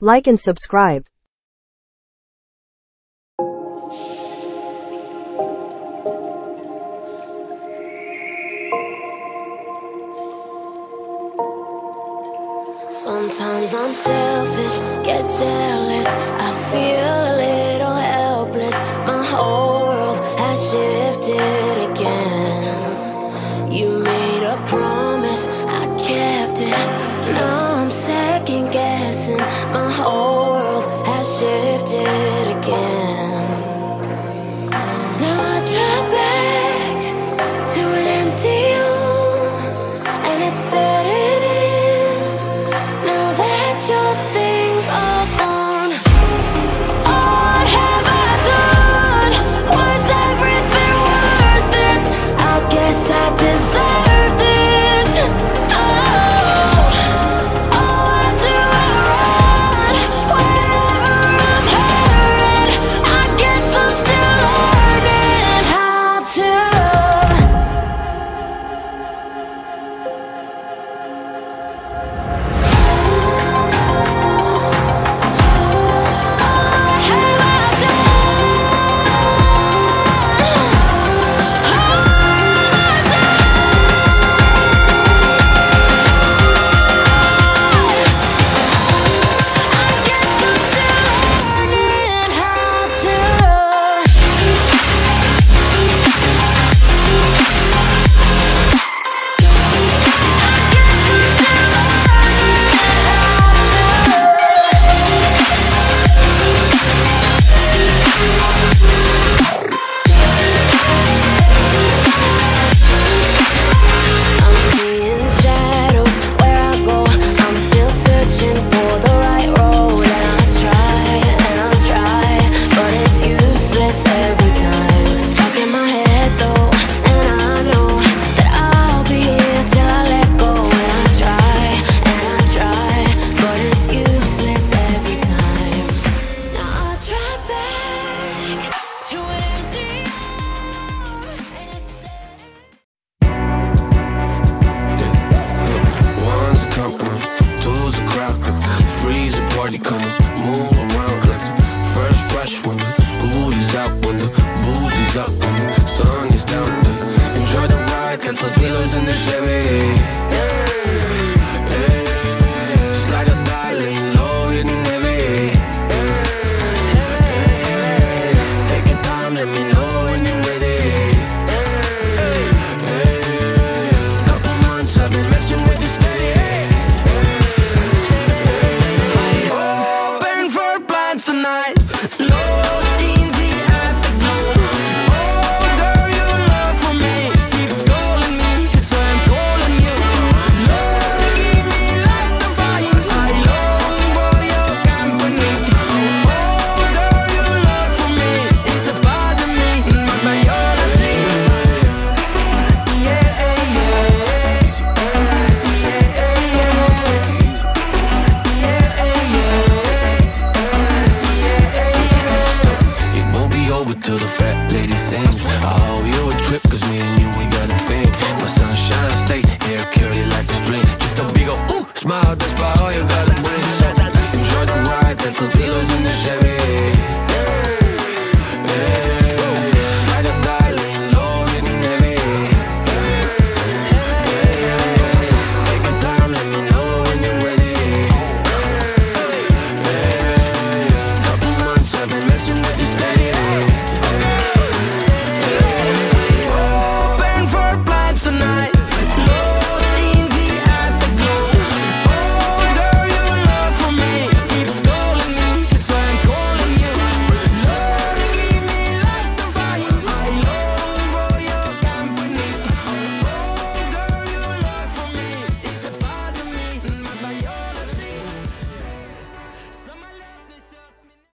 Like and subscribe. Sometimes I'm selfish, get jealous, I feel a little helpless. My whole world has shifted again. You made a promise, I kept it. Now I'm second guessing. My whole world has shifted again. Now I drive back to an empty room, and it's setting in. Sun is down, enjoy the ride, cancel pillows in the Chevy.